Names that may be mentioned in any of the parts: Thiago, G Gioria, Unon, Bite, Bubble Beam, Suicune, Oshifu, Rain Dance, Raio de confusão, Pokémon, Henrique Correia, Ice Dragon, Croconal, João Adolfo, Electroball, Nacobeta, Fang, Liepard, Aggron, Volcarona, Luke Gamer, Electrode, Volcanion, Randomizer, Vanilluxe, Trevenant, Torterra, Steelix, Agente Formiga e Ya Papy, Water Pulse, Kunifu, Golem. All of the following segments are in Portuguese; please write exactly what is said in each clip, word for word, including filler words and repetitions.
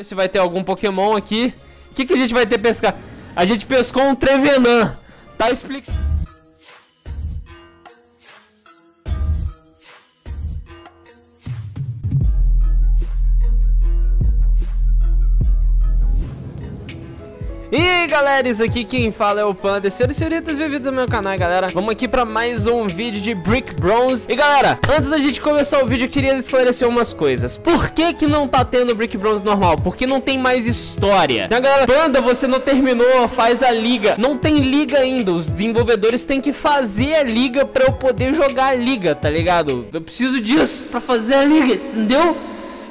Ver se vai ter algum Pokémon aqui. O que, que a gente vai ter pescar? A gente pescou um Trevenant. Tá explicando. E galera, isso aqui quem fala é o Panda. Senhoras e senhoritas, bem-vindos ao meu canal, galera. Vamos aqui pra mais um vídeo de Brick Bronze. E galera, antes da gente começar o vídeo, eu queria esclarecer umas coisas. Por que que não tá tendo Brick Bronze normal? Porque não tem mais história, né, galera? Panda, você não terminou, faz a liga. Não tem liga ainda, os desenvolvedores têm que fazer a liga pra eu poder jogar a liga, tá ligado? Eu preciso disso pra fazer a liga, entendeu?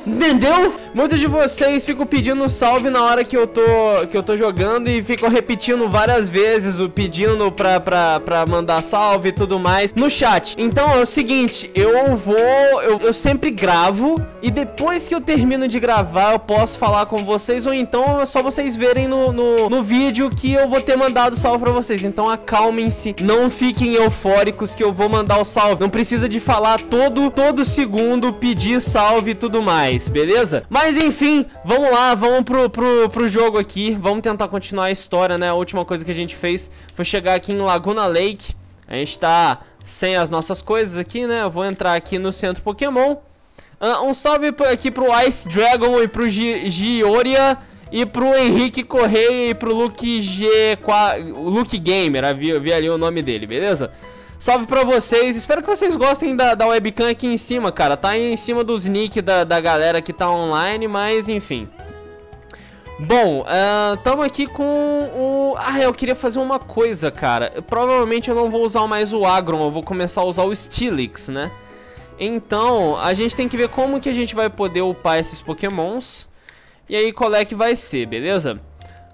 Entendeu? Muitos de vocês ficam pedindo salve na hora que eu tô, que eu tô jogando e ficam repetindo várias vezes o pedindo pra, pra, pra mandar salve e tudo mais no chat. Então é o seguinte, eu vou, eu, eu sempre gravo e depois que eu termino de gravar eu posso falar com vocês, ou então é só vocês verem no, no, no vídeo que eu vou ter mandado salve pra vocês. Então acalmem-se, não fiquem eufóricos que eu vou mandar o salve. Não precisa de falar todo, todo segundo pedir salve e tudo mais, beleza? Mas enfim, vamos lá, vamos pro, pro, pro jogo aqui. Vamos tentar continuar a história, né? A última coisa que a gente fez foi chegar aqui em Laguna Lake. A gente tá sem as nossas coisas aqui, né? Eu vou entrar aqui no centro Pokémon. uh, Um salve aqui pro Ice Dragon e pro G Gioria e pro Henrique Correia e pro Luke, Luke Gamer. Eu vi ali o nome dele, beleza? Salve pra vocês, espero que vocês gostem da, da webcam aqui em cima, cara. Tá em cima dos nick da, da galera que tá online, mas enfim. Bom, uh, tamo aqui com o... Ah, eu queria fazer uma coisa, cara. eu, Provavelmente eu não vou usar mais o Aggron, eu vou começar a usar o Steelix, né? Então, a gente tem que ver como que a gente vai poder upar esses pokémons. E aí qual é que vai ser, beleza?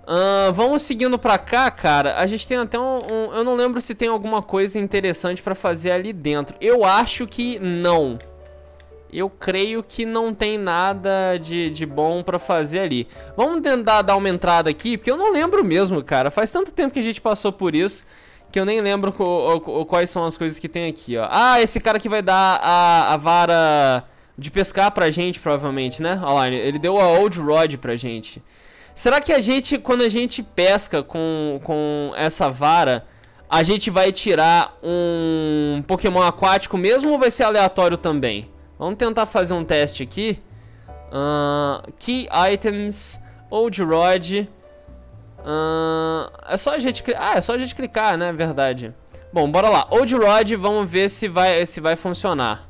Uh, vamos seguindo pra cá, cara. A gente tem até um, um... Eu não lembro se tem alguma coisa interessante pra fazer ali dentro. Eu acho que não. Eu creio que não tem nada de, de bom pra fazer ali. Vamos tentar dar uma entrada aqui, porque eu não lembro mesmo, cara. Faz tanto tempo que a gente passou por isso que eu nem lembro co, co, quais são as coisas que tem aqui, ó. Ah, esse cara que vai dar a, a vara de pescar pra gente, provavelmente, né? Olha lá, ele deu a Old Rod pra gente. Será que a gente, quando a gente pesca com, com essa vara, a gente vai tirar um Pokémon aquático mesmo ou vai ser aleatório também? Vamos tentar fazer um teste aqui. Uh, key Items, Old Rod. Uh, é só a gente clicar. Ah, é só a gente clicar, né? Verdade. Bom, bora lá. Old Rod, vamos ver se vai, se vai funcionar.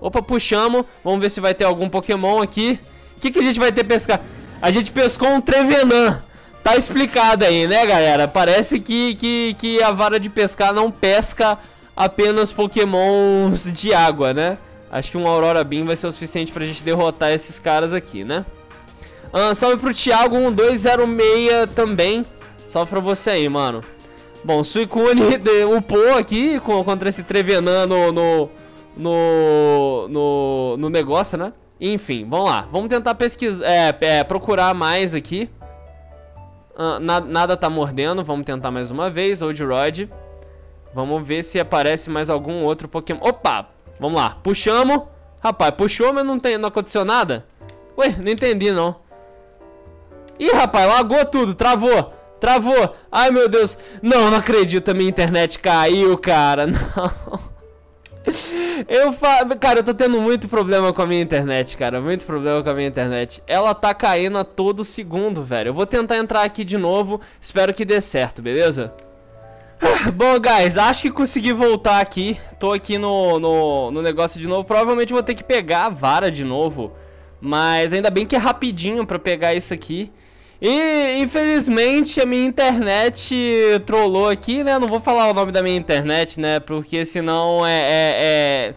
Opa, puxamos. Vamos ver se vai ter algum Pokémon aqui. O que, que a gente vai ter pescar? A gente pescou um Trevenant. Tá explicado aí, né, galera? Parece que, que, que a vara de pescar não pesca apenas pokémons de água, né? Acho que um Aurora Beam vai ser o suficiente pra gente derrotar esses caras aqui, né? Ah, salve pro Thiago um dois zero seis também. Salve pra você aí, mano. Bom, Suicune upou aqui contra esse Trevenant no, no, no, no, no negócio, né? Enfim, vamos lá. Vamos tentar pesquisar, é, é, procurar mais aqui. Uh, na, nada tá mordendo. Vamos tentar mais uma vez. Old Rod. Vamos ver se aparece mais algum outro Pokémon. Opa! Vamos lá. Puxamos. Rapaz, puxou, mas não, tem, não aconteceu nada? Ué, não entendi, não. Ih, rapaz, lagou tudo. Travou. Travou. Ai, meu Deus. Não, não acredito. A minha internet caiu, cara. Não. Eu falo, cara, eu tô tendo muito problema com a minha internet, cara. Muito problema com a minha internet. Ela tá caindo a todo segundo, velho. Eu vou tentar entrar aqui de novo. Espero que dê certo, beleza? Bom, guys, acho que consegui voltar aqui. Tô aqui no, no, no negócio de novo. Provavelmente vou ter que pegar a vara de novo. Mas ainda bem que é rapidinho pra pegar isso aqui. E, infelizmente, a minha internet trollou aqui, né? Não vou falar o nome da minha internet, né? Porque senão é... é, é...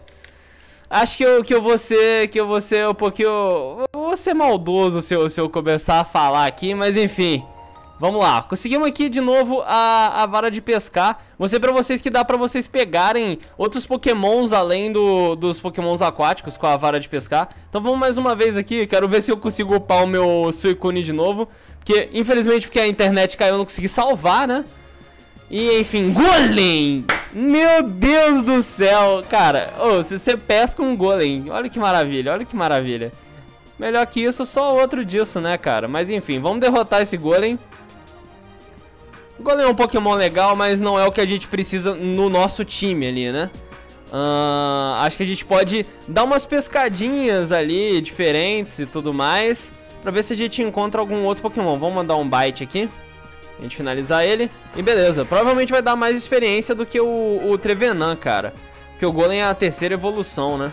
Acho que eu, que eu vou ser... Que eu vou ser um pouquinho... Eu vou ser maldoso se eu, se eu começar a falar aqui, mas enfim. Vamos lá. Conseguimos aqui de novo a, a vara de pescar. Mostrei pra vocês que dá pra vocês pegarem outros pokémons além do, dos pokémons aquáticos com a vara de pescar. Então vamos mais uma vez aqui. Quero ver se eu consigo upar o meu Suicune de novo. Porque, infelizmente, porque a internet caiu, eu não consegui salvar, né? E, enfim, Golem! Meu Deus do céu! Cara, oh, se você pesca um Golem, olha que maravilha, olha que maravilha. Melhor que isso, só outro disso, né, cara? Mas enfim, vamos derrotar esse Golem. O Golem é um Pokémon legal, mas não é o que a gente precisa no nosso time ali, né? Uh, acho que a gente pode dar umas pescadinhas ali, diferentes e tudo mais, pra ver se a gente encontra algum outro Pokémon. Vamos mandar um Bite aqui, a gente finalizar ele. E beleza, provavelmente vai dar mais experiência do que o, o Trevenant, cara. Porque o Golem é a terceira evolução, né?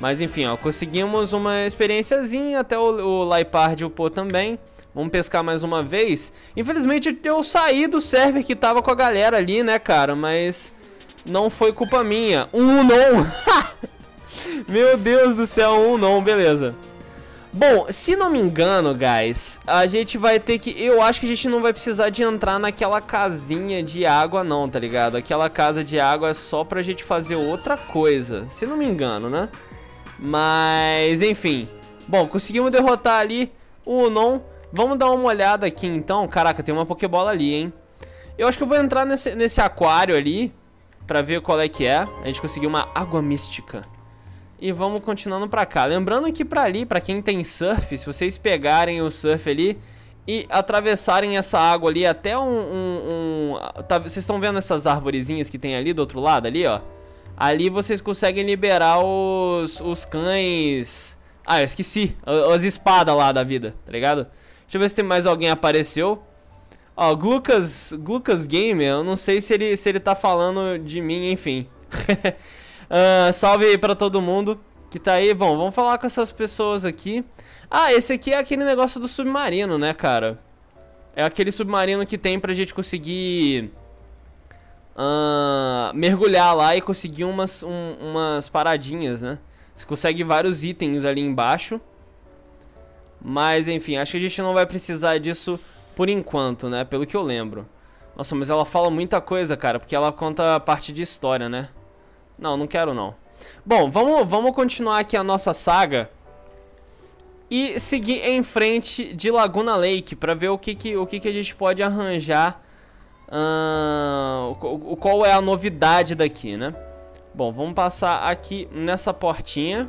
Mas enfim, ó, conseguimos uma experiênciazinha, até o, o Liepard upou também. Vamos pescar mais uma vez. Infelizmente eu saí do server que tava com a galera ali, né, cara? Mas não foi culpa minha. Um não! Meu Deus do céu, um não, beleza. Bom, se não me engano, guys, a gente vai ter que... Eu acho que a gente não vai precisar de entrar naquela casinha de água não, tá ligado? Aquela casa de água é só pra gente fazer outra coisa, se não me engano, né? Mas, enfim. Bom, conseguimos derrotar ali o Unon. Vamos dar uma olhada aqui, então. Caraca, tem uma Pokébola ali, hein? Eu acho que eu vou entrar nesse, nesse aquário ali pra ver qual é que é. A gente conseguiu uma água mística. E vamos continuando pra cá. Lembrando que pra ali, pra quem tem surf, se vocês pegarem o surf ali e atravessarem essa água ali até um... um, um tá, vocês estão vendo essas arvorezinhas que tem ali do outro lado ali, ó? Ali vocês conseguem liberar os, os cães... Ah, eu esqueci. As espadas lá da vida, tá ligado? Deixa eu ver se tem mais alguém apareceu. Ó, Glucas, Glucas Gamer, eu não sei se ele, se ele tá falando de mim, enfim. uh, salve aí pra todo mundo que tá aí. Bom, vamos falar com essas pessoas aqui. Ah, esse aqui é aquele negócio do submarino, né, cara? É aquele submarino que tem pra gente conseguir... Uh, mergulhar lá e conseguir umas, um, umas paradinhas, né? Você consegue vários itens ali embaixo. Mas, enfim, acho que a gente não vai precisar disso por enquanto, né? Pelo que eu lembro. Nossa, mas ela fala muita coisa, cara, porque ela conta a parte de história, né? Não, não quero não. Bom, vamos, vamos continuar aqui a nossa saga e seguir em frente de Laguna Lake pra ver o que, que, o que, que a gente pode arranjar. Uh, o, o, qual é a novidade daqui, né? Bom, vamos passar aqui nessa portinha.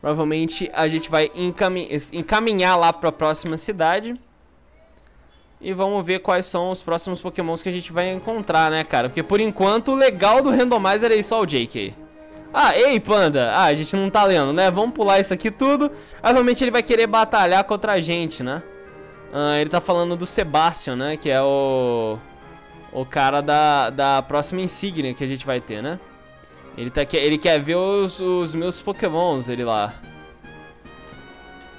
Provavelmente a gente vai encamin encaminhar lá para a próxima cidade. E vamos ver quais são os próximos Pokémons que a gente vai encontrar, né, cara? Porque por enquanto o legal do Randomizer é só o Jake aí. Ah, ei, Panda! Ah, a gente não tá lendo, né? Vamos pular isso aqui tudo. Provavelmente ele vai querer batalhar contra a gente, né? Uh, ele tá falando do Sebastian, né? Que é o... O cara da, da próxima insígnia que a gente vai ter, né? Ele, tá, ele quer ver os, os meus Pokémons, ele lá.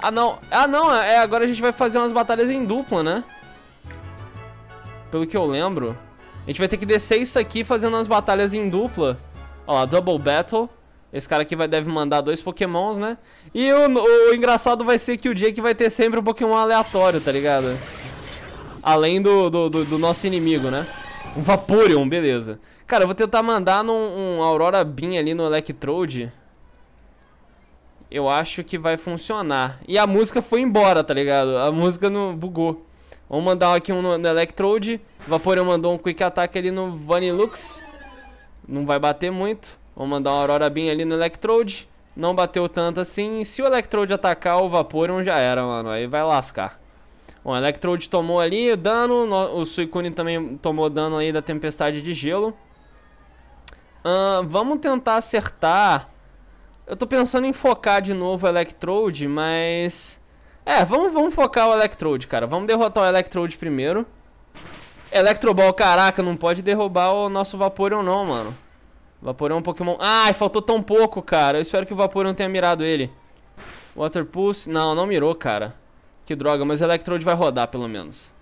Ah, não. Ah, não. É, agora a gente vai fazer umas batalhas em dupla, né? Pelo que eu lembro. A gente vai ter que descer isso aqui fazendo umas batalhas em dupla. Ó lá, Double Battle. Esse cara aqui vai, deve mandar dois Pokémons, né? E o, o, o engraçado vai ser que o Jake vai ter sempre um Pokémon aleatório, tá ligado? Além do, do, do, do nosso inimigo, né? Um Vaporeon, beleza. Cara, eu vou tentar mandar num um Aurora Beam ali no Electrode. Eu acho que vai funcionar. E a música foi embora, tá ligado? A música não bugou. Vamos mandar aqui um no, no Electrode. O Vaporeon mandou um Quick Attack ali no Vanilluxe. Não vai bater muito. Vou mandar uma Aurora Beam ali no Electrode. Não bateu tanto assim. Se o Electrode atacar o Vaporeon, já era, mano. Aí vai lascar. Bom, o Electrode tomou ali o dano. O Suicune também tomou dano aí da Tempestade de Gelo. Uh, vamos tentar acertar. Eu tô pensando em focar de novo o Electrode, mas... É, vamos, vamos focar o Electrode, cara. Vamos derrotar o Electrode primeiro. Electroball, caraca, não pode derrubar o nosso Vaporeon não, mano. Vaporeon é um Pokémon... Ai, faltou tão pouco, cara. Eu espero que o Vaporeon tenha mirado ele. Water Pulse... Não, não mirou, cara. Que droga, mas o Electrode vai rodar, pelo menos.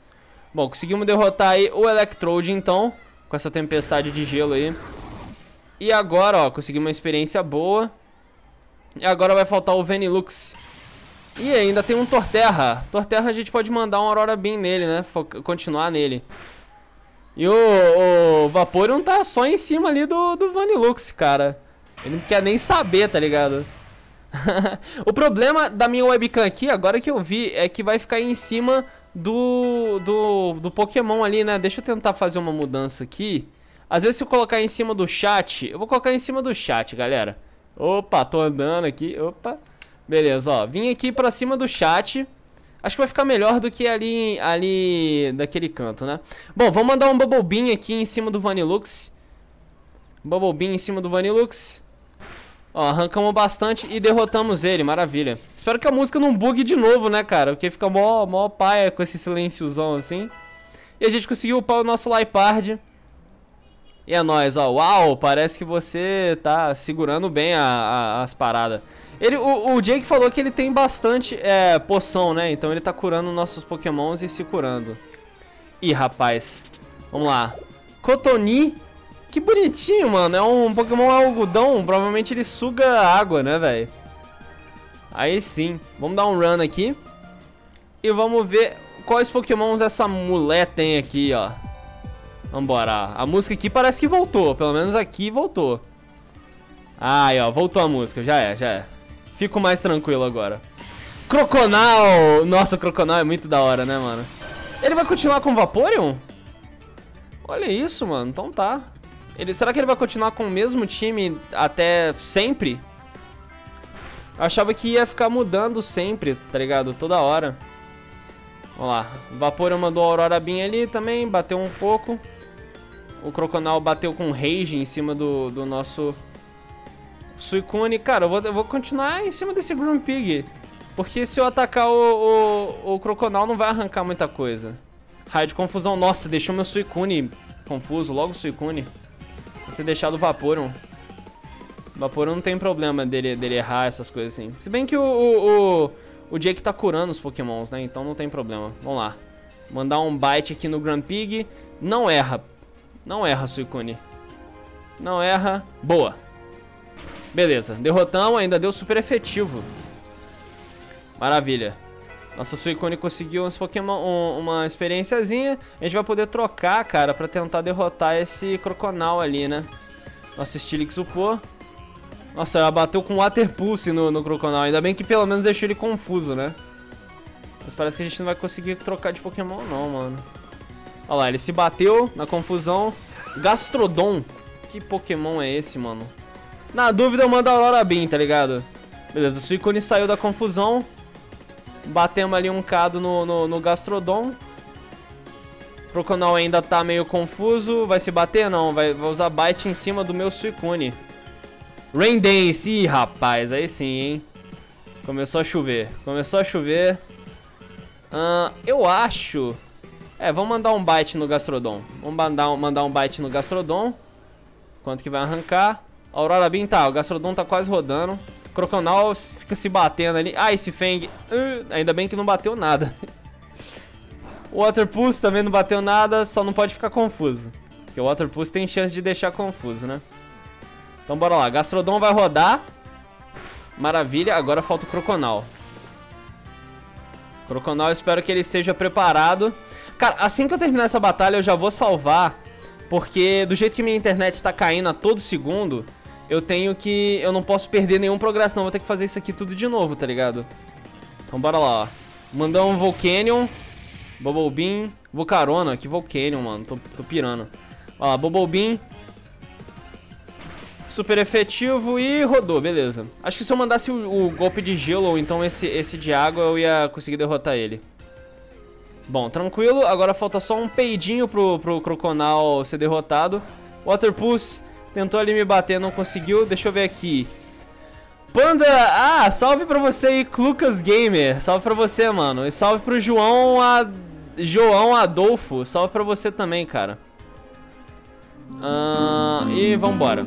Bom, conseguimos derrotar aí o Electrode, então. Com essa tempestade de gelo aí. E agora, ó, conseguimos uma experiência boa. E agora vai faltar o Vanilluxe. E ainda tem um Torterra. Torterra a gente pode mandar um Aurora Beam nele, né? Foc- continuar nele. E o, o Vaporeon tá só em cima ali do, do Vanilluxe, cara. Ele não quer nem saber, tá ligado? O problema da minha webcam aqui, agora que eu vi, é que vai ficar em cima do, do, do Pokémon ali, né? Deixa eu tentar fazer uma mudança aqui. Às vezes se eu colocar em cima do chat, eu vou colocar em cima do chat, galera. Opa, tô andando aqui, opa. Beleza, ó. Vim aqui pra cima do chat. Acho que vai ficar melhor do que ali, ali daquele canto, né? Bom, vamos mandar um Bubble Beam aqui em cima do Vanilluxe. Bubble Beam em cima do Vanilluxe. Ó, arrancamos bastante e derrotamos ele, maravilha. Espero que a música não bugue de novo, né, cara? Porque fica mó, mó paia com esse silenciozão assim. E a gente conseguiu upar o nosso Liepard. E é nóis, ó. Uau, parece que você tá segurando bem a, a, as paradas. Ele, o, o Jake falou que ele tem bastante é, poção, né? Então ele tá curando nossos pokémons e se curando. Ih, rapaz. Vamos lá. Cotoni. Que bonitinho, mano. É um pokémon algodão. Provavelmente ele suga água, né, velho? Aí sim. Vamos dar um run aqui. E vamos ver quais pokémons essa mulher tem aqui, ó. Vambora. A música aqui parece que voltou. Pelo menos aqui voltou. Aí, ó. Voltou a música. Já é, já é. Fico mais tranquilo agora. Croconal. Nossa, o Croconal é muito da hora, né, mano? Ele vai continuar com o Vaporeon? Olha isso, mano. Então tá. Ele, será que ele vai continuar com o mesmo time até sempre? Eu achava que ia ficar mudando sempre, tá ligado? Toda hora. Vamos lá. O Vaporeon mandou a Aurora Beam ali também. Bateu um pouco. O Croconal bateu com Rage em cima do, do nosso Suicune. Cara, eu vou, eu vou continuar em cima desse Grand Pig. Porque se eu atacar o, o, o Croconal, não vai arrancar muita coisa. Raio de confusão. Nossa, deixou meu Suicune confuso. Logo o Suicune. Ter deixado o Vaporeon. O Vaporeon não tem problema dele, dele errar essas coisas assim. Se bem que o, o, o, o Jake tá curando os pokémons, né? Então não tem problema. Vamos lá. Mandar um Bite aqui no Grand Pig. Não erra. Não erra, Suicune. Não erra. Boa. Beleza. Derrotamos. Ainda deu super efetivo. Maravilha. Nossa, Suicune conseguiu uns Pokémon, um, uma experiênciazinha. A gente vai poder trocar, cara, pra tentar derrotar esse Croconal ali, né? Nossa, Steelix upou. Nossa, ela bateu com Water Pulse no, no Croconal. Ainda bem que pelo menos deixou ele confuso, né? Mas parece que a gente não vai conseguir trocar de Pokémon não, mano. Olha lá, ele se bateu na confusão. Gastrodon. Que Pokémon é esse, mano? Na dúvida eu mando a Aurora Beam, tá ligado? Beleza, Suicune saiu da confusão. Batemos ali um cado no, no, no Gastrodon. O Croconal ainda tá meio confuso. Vai se bater? Não. Vai, vai usar Bite em cima do meu Suicune. Rain Dance. Ih, rapaz. Aí sim, hein. Começou a chover. Começou a chover. Uh, eu acho... É, vamos mandar um Bite no Gastrodon. Vamos mandar, mandar um Bite no Gastrodon. Quanto que vai arrancar? A Aurora Beam tá. O Gastrodon tá quase rodando. Croconal fica se batendo ali. Ah, esse Fang. Uh, ainda bem que não bateu nada. O Water Pulse também não bateu nada. Só não pode ficar confuso. Porque o Water Pulse tem chance de deixar confuso, né? Então bora lá. Gastrodon vai rodar. Maravilha. Agora falta o Croconal. Croconal, eu espero que ele esteja preparado. Cara, assim que eu terminar essa batalha, eu já vou salvar. Porque do jeito que minha internet tá caindo a todo segundo... Eu tenho que... Eu não posso perder nenhum progresso, não. Vou ter que fazer isso aqui tudo de novo, tá ligado? Então, bora lá, ó. Mandar um Volcanion. Bubble Beam. Volcarona. Que Volcanion, mano. Tô, tô pirando. Ó, Bubble Beam. Super efetivo e rodou. Beleza. Acho que se eu mandasse o, o golpe de gelo ou então esse, esse de água, eu ia conseguir derrotar ele. Bom, tranquilo. Agora falta só um peidinho pro, pro Croconal ser derrotado. Water Pulse... Tentou ali me bater, não conseguiu. Deixa eu ver aqui. Panda! Ah, salve pra você aí, Lucas Gamer. Salve pra você, mano. E salve pro João a... João Adolfo. Salve pra você também, cara. Ah, e vambora.